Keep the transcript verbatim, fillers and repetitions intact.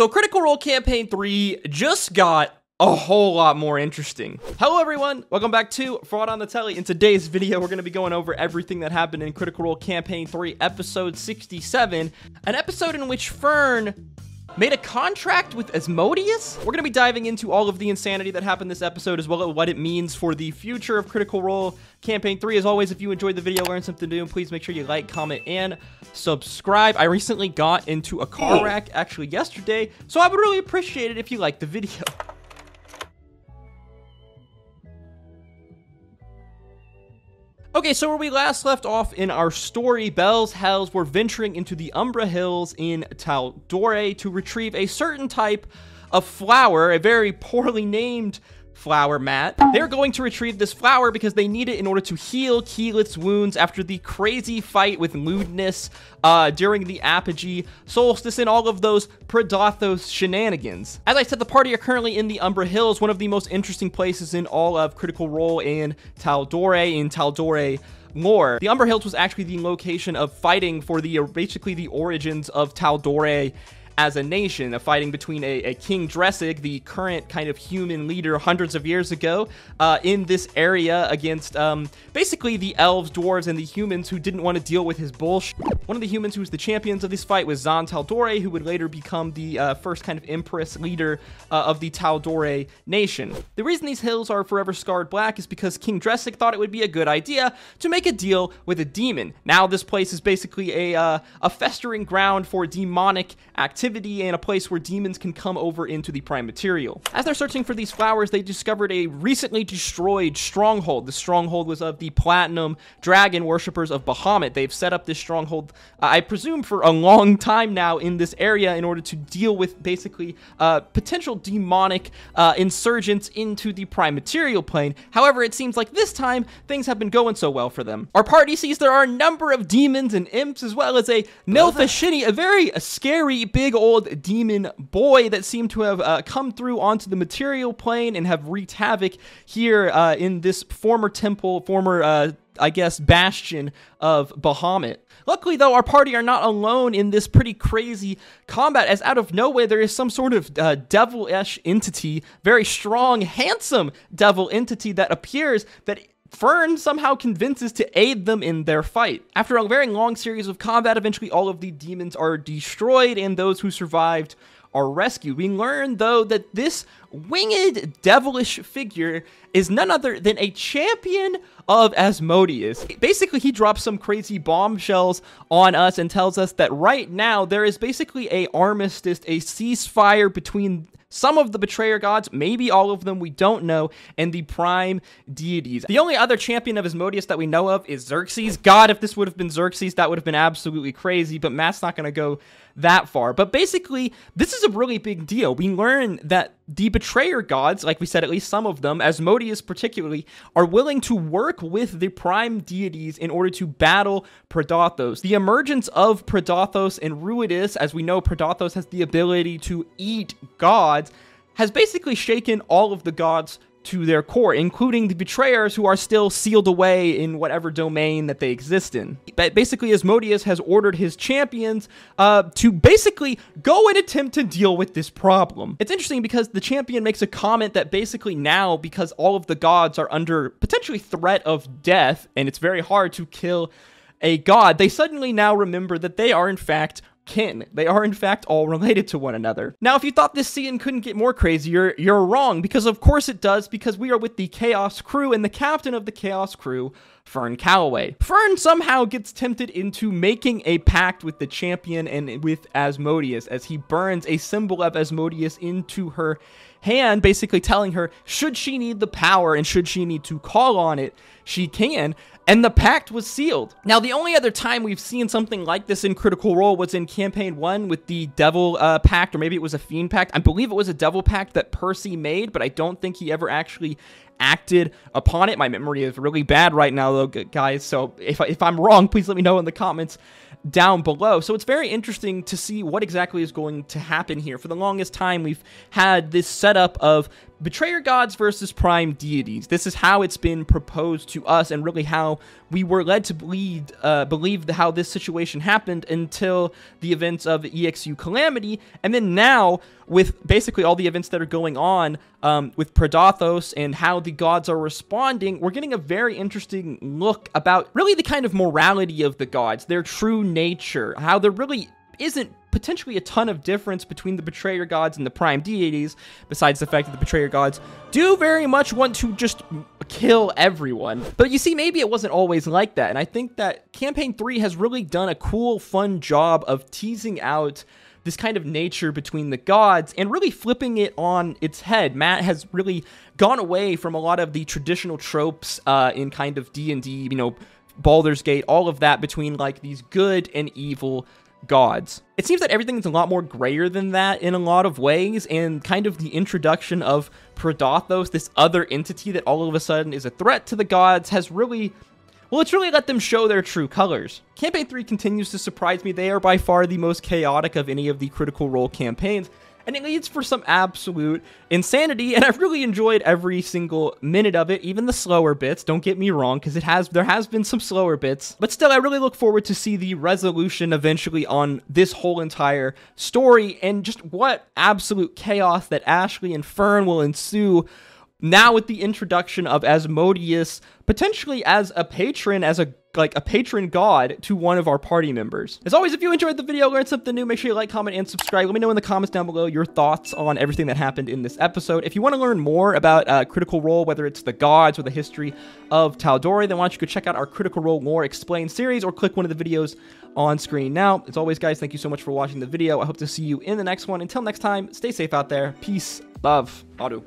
So Critical Role Campaign three just got a whole lot more interesting. Hello everyone, welcome back to Fraud on the Telly. In today's video, we're gonna be going over everything that happened in Critical Role Campaign three, episode sixty-seven, an episode in which Fern made a contract with Asmodeus? We're gonna be diving into all of the insanity that happened this episode, as well as what it means for the future of Critical Role Campaign three. As always, if you enjoyed the video, learned something new, please make sure you like, comment, and subscribe. I recently got into a car wreck, actually yesterday, so I would really appreciate it if you liked the video. Okay, so where we last left off in our story, Bell's Hells were venturing into the Umbra Hills in Tal'Dorei to retrieve a certain type of flower, a very poorly named flower, Matt. They're going to retrieve this flower because they need it in order to heal Keyleth's wounds after the crazy fight with Moodness uh, during the Apogee Solstice and all of those Predathos shenanigans. As I said, the party are currently in the Umbra Hills, one of the most interesting places in all of Critical Role and Tal'Dorei in Tal'Dorei lore. The Umbra Hills was actually the location of fighting for the uh, basically the origins of Tal'Dorei as a nation, a fighting between a, a King Dressig, the current kind of human leader hundreds of years ago, uh, in this area against um, basically the elves, dwarves, and the humans who didn't want to deal with his bullshit. One of the humans who was the champions of this fight was Zan Tal'Dorei, who would later become the uh, first kind of empress leader uh, of the Tal'Dorei nation. The reason these hills are forever scarred black is because King Dressig thought it would be a good idea to make a deal with a demon. Now this place is basically a, uh, a festering ground for demonic activity and a place where demons can come over into the prime material. As they're searching for these flowers, they discovered a recently destroyed stronghold. The stronghold was of the platinum dragon worshippers of Bahamut. They've set up this stronghold, uh, I presume, for a long time now in this area in order to deal with basically uh, potential demonic uh, insurgents into the prime material plane. However, it seems like this time things have been going so well for them. Our party sees there are a number of demons and imps, as well as a Nilfashini, a very a scary big old demon boy that seemed to have uh, come through onto the material plane and have wreaked havoc here uh, in this former temple, former uh, I guess bastion of Bahamut. Luckily though, our party are not alone in this pretty crazy combat, as out of nowhere there is some sort of uh, devilish entity, very strong, handsome devil entity that appears, that Fern somehow convinces to aid them in their fight. After a very long series of combat, eventually all of the demons are destroyed and those who survived are rescued. We learn though that this winged devilish figure is none other than a champion of Asmodeus. Basically, he drops some crazy bombshells on us and tells us that right now there is basically a armistice, a ceasefire between some of the betrayer gods, maybe all of them, we don't know, and the prime deities. The only other champion of Asmodeus that we know of is Xerxes. God, if this would have been Xerxes, that would have been absolutely crazy, but Matt's not going to go that far. But basically, this is a really big deal. We learn that the betrayer gods, like we said, at least some of them, Asmodeus particularly, are willing to work with the prime deities in order to battle Predathos. The emergence of Predathos and Ruidus, as we know, Predathos has the ability to eat gods, has basically shaken all of the gods to their core, including the betrayers who are still sealed away in whatever domain that they exist in. But basically, Asmodeus has ordered his champions uh, to basically go and attempt to deal with this problem. It's interesting because the champion makes a comment that basically now, because all of the gods are under potentially threat of death, and it's very hard to kill a god, they suddenly now remember that they are in fact kin. They are in fact all related to one another. Now, if you thought this scene couldn't get more crazy, you're, you're wrong, because of course it does, because we are with the Chaos Crew, and the captain of the Chaos Crew, Fern Calloway. Fern somehow gets tempted into making a pact with the champion and with Asmodeus as he burns a symbol of Asmodeus into her hand, basically telling her should she need the power and should she need to call on it, she can, and the pact was sealed. Now, the only other time we've seen something like this in Critical Role was in Campaign one with the Devil uh, Pact, or maybe it was a Fiend Pact. I believe it was a Devil Pact that Percy made, but I don't think he ever actually acted upon it. My memory is really bad right now though, guys, so if, I, if I'm wrong, please let me know in the comments down below. So it's very interesting to see what exactly is going to happen here. For the longest time, we've had this setup of betrayer gods versus prime deities. This is how it's been proposed to us and really how we were led to believe, uh, believe how this situation happened until the events of Exu Calamity, and then now, with basically all the events that are going on um, with Predathos and how the gods are responding, we're getting a very interesting look about really the kind of morality of the gods, their true nature, how there really isn't potentially a ton of difference between the Betrayer gods and the Prime Deities, besides the fact that the Betrayer gods do very much want to just kill everyone. But you see, maybe it wasn't always like that, and I think that Campaign three has really done a cool, fun job of teasing out this kind of nature between the gods and really flipping it on its head. Matt has really gone away from a lot of the traditional tropes uh, in kind of D and D, you know, Baldur's Gate, all of that between like these good and evil gods. It seems that everything's a lot more grayer than that in a lot of ways, and kind of the introduction of Predathos, this other entity that all of a sudden is a threat to the gods, has really... well, it's really let them show their true colors. Campaign three continues to surprise me. They are by far the most chaotic of any of the Critical Role campaigns, and it leads for some absolute insanity, and I've really enjoyed every single minute of it, even the slower bits, don't get me wrong, because it has there has been some slower bits, but still I really look forward to see the resolution eventually on this whole entire story, and just what absolute chaos that Ashley and Fern will ensue now with the introduction of Asmodeus, potentially as a patron, as a like a patron god to one of our party members. As always, if you enjoyed the video, learned something new, make sure you like, comment, and subscribe. Let me know in the comments down below your thoughts on everything that happened in this episode. If you want to learn more about uh, Critical Role, whether it's the gods or the history of Tal'Dorei, then why don't you go check out our Critical Role Lore Explained series, or click one of the videos on screen now. As always, guys, thank you so much for watching the video. I hope to see you in the next one. Until next time, stay safe out there. Peace, love, adieu.